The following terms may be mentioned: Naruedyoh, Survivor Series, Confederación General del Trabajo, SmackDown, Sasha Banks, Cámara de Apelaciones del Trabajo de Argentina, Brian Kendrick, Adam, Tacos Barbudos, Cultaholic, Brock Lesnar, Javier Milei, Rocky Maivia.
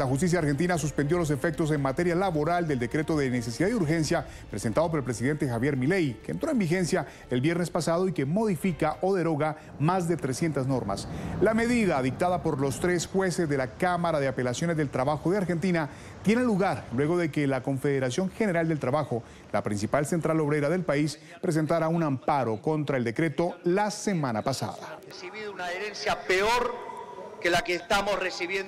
La justicia argentina suspendió los efectos en materia laboral del decreto de necesidad y urgencia presentado por el presidente Javier Milei, que entró en vigencia el viernes pasado y que modifica o deroga más de 300 normas. La medida, dictada por los 3 jueces de la Cámara de Apelaciones del Trabajo de Argentina, tiene lugar luego de que la Confederación General del Trabajo, la principal central obrera del país, presentara un amparo contra el decreto la semana pasada. Hemos recibido una herencia peor que la que estamos recibiendo.